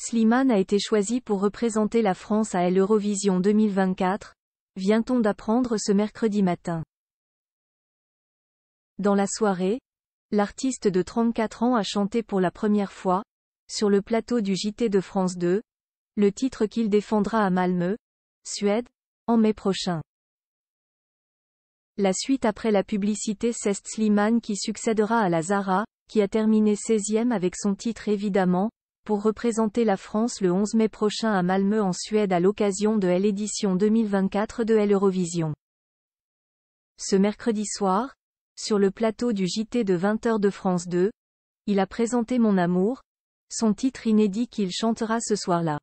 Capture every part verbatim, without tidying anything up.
Slimane a été choisi pour représenter la France à l'Eurovision deux mille vingt-quatre, vient-on d'apprendre ce mercredi matin. Dans la soirée, l'artiste de trente-quatre ans a chanté pour la première fois, sur le plateau du J T de France deux, le titre qu'il défendra à Malmö, Suède, en mai prochain. La suite après la publicité, c'est Slimane qui succédera à La Zarra, qui a terminé seizième avec son titre Évidemment, pour représenter la France le onze mai prochain à Malmö en Suède à l'occasion de l'édition deux mille vingt-quatre de l'Eurovision. Ce mercredi soir, sur le plateau du J T de vingt heures de France deux, il a présenté Mon amour, son titre inédit qu'il chantera ce soir-là.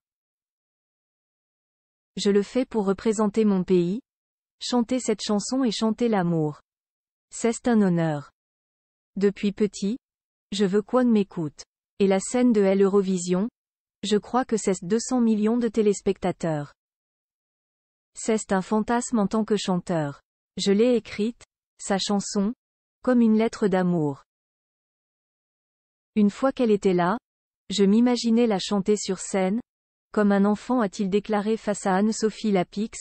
Je le fais pour représenter mon pays, chanter cette chanson et chanter l'amour. C'est un honneur. Depuis petit, je veux qu'on m'écoute. Et la scène de l'Eurovision, je crois que c'est deux cents millions de téléspectateurs. C'est un fantasme en tant que chanteur. Je l'ai écrite, sa chanson, comme une lettre d'amour. Une fois qu'elle était là, je m'imaginais la chanter sur scène, comme un enfant a-t-il déclaré face à Anne-Sophie Lapix,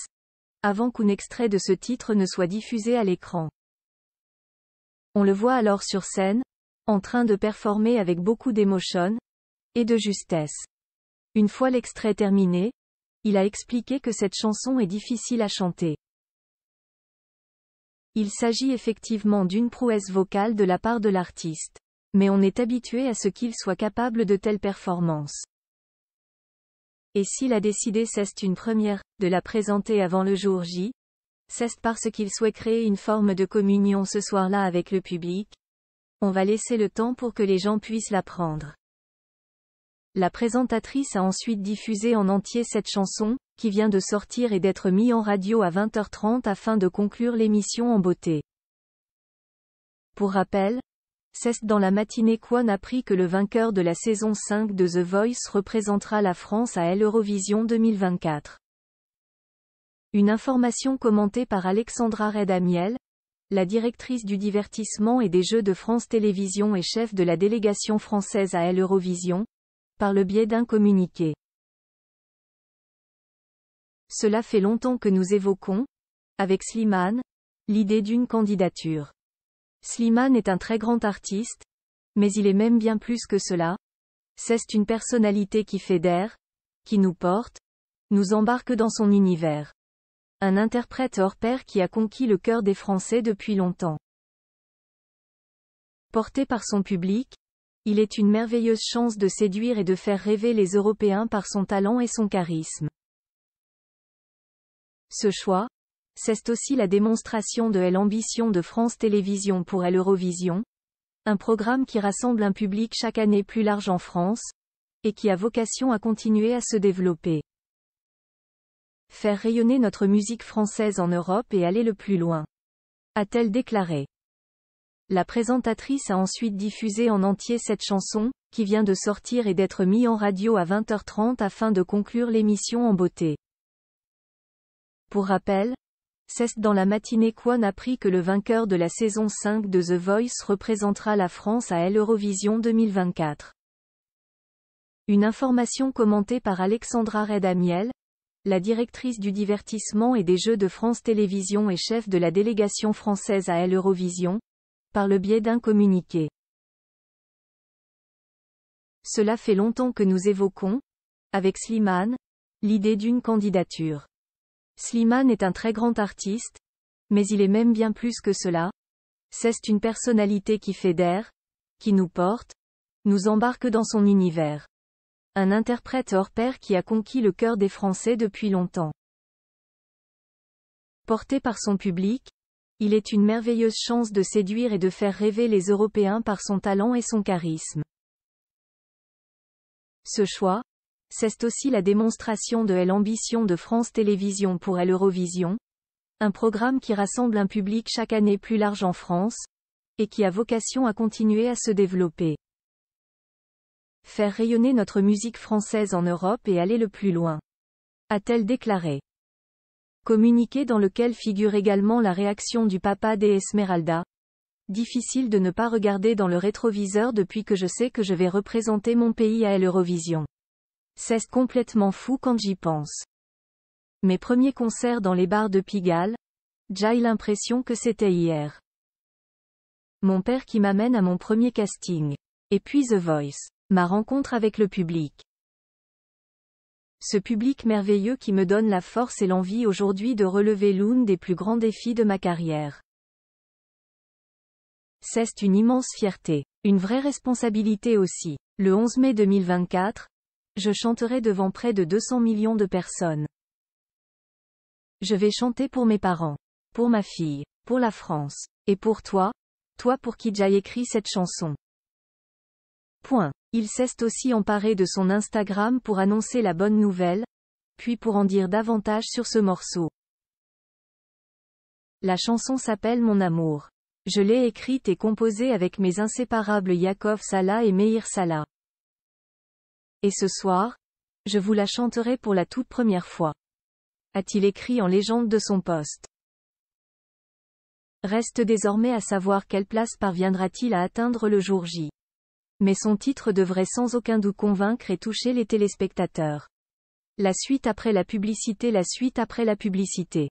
avant qu'un extrait de ce titre ne soit diffusé à l'écran. On le voit alors sur scène, en train de performer avec beaucoup d'émotion, et de justesse. Une fois l'extrait terminé, il a expliqué que cette chanson est difficile à chanter. Il s'agit effectivement d'une prouesse vocale de la part de l'artiste. Mais on est habitué à ce qu'il soit capable de telles performances. Et s'il a décidé c'est une première, de la présenter avant le jour J, c'est parce qu'il souhaite créer une forme de communion ce soir-là avec le public. On va laisser le temps pour que les gens puissent l'apprendre. La présentatrice a ensuite diffusé en entier cette chanson, qui vient de sortir et d'être mise en radio à vingt heures trente afin de conclure l'émission en beauté. Pour rappel, c'est dans la matinée qu'on apprit que le vainqueur de la saison cinq de The Voice représentera la France à l'Eurovision deux mille vingt-quatre. Une information commentée par Alexandra Redamiel, la directrice du divertissement et des jeux de France Télévisions et chef de la délégation française à l'Eurovision, par le biais d'un communiqué. Cela fait longtemps que nous évoquons, avec Slimane, l'idée d'une candidature. Slimane est un très grand artiste, mais il est même bien plus que cela. C'est une personnalité qui fédère, qui nous porte, nous embarque dans son univers. Un interprète hors pair qui a conquis le cœur des Français depuis longtemps. Porté par son public, il est une merveilleuse chance de séduire et de faire rêver les Européens par son talent et son charisme. Ce choix, c'est aussi la démonstration de l'ambition de France Télévisions pour l'Eurovision, un programme qui rassemble un public chaque année plus large en France, et qui a vocation à continuer à se développer. Faire rayonner notre musique française en Europe et aller le plus loin, a-t-elle déclaré. La présentatrice a ensuite diffusé en entier cette chanson, qui vient de sortir et d'être mise en radio à vingt heures trente afin de conclure l'émission en beauté. Pour rappel, c'est dans la matinée qu'on apprit que le vainqueur de la saison cinq de The Voice représentera la France à l'Eurovision deux mille vingt-quatre. Une information commentée par Alexandra Redamiel, la directrice du divertissement et des jeux de France Télévisions et chef de la délégation française à l'Eurovision, par le biais d'un communiqué. Cela fait longtemps que nous évoquons, avec Slimane, l'idée d'une candidature. Slimane est un très grand artiste, mais il est même bien plus que cela. C'est une personnalité qui fédère, qui nous porte, nous embarque dans son univers. Un interprète hors pair qui a conquis le cœur des Français depuis longtemps. Porté par son public, il est une merveilleuse chance de séduire et de faire rêver les Européens par son talent et son charisme. Ce choix, c'est aussi la démonstration de l'ambition de France Télévisions pour l'Eurovision, un programme qui rassemble un public chaque année plus large en France, et qui a vocation à continuer à se développer. Faire rayonner notre musique française en Europe et aller le plus loin, a-t-elle déclaré. Communiqué dans lequel figure également la réaction du papa des Esmeralda. Difficile de ne pas regarder dans le rétroviseur depuis que je sais que je vais représenter mon pays à l'Eurovision. C'est complètement fou quand j'y pense. Mes premiers concerts dans les bars de Pigalle, j'ai l'impression que c'était hier. Mon père qui m'amène à mon premier casting. Et puis The Voice. Ma rencontre avec le public. Ce public merveilleux qui me donne la force et l'envie aujourd'hui de relever l'un des plus grands défis de ma carrière. C'est une immense fierté. Une vraie responsabilité aussi. Le onze mai deux mille vingt-quatre, je chanterai devant près de deux cents millions de personnes. Je vais chanter pour mes parents, pour ma fille, pour la France, et pour toi, toi pour qui j'ai écrit cette chanson. Point. Il s'est aussi emparé de son Instagram pour annoncer la bonne nouvelle, puis pour en dire davantage sur ce morceau. La chanson s'appelle Mon amour. Je l'ai écrite et composée avec mes inséparables Yakov Salah et Meir Salah. Et ce soir, je vous la chanterai pour la toute première fois. A-t-il écrit en légende de son poste. Reste désormais à savoir quelle place parviendra-t-il à atteindre le jour J. Mais son titre devrait sans aucun doute convaincre et toucher les téléspectateurs. La suite après la publicité, la suite après la publicité.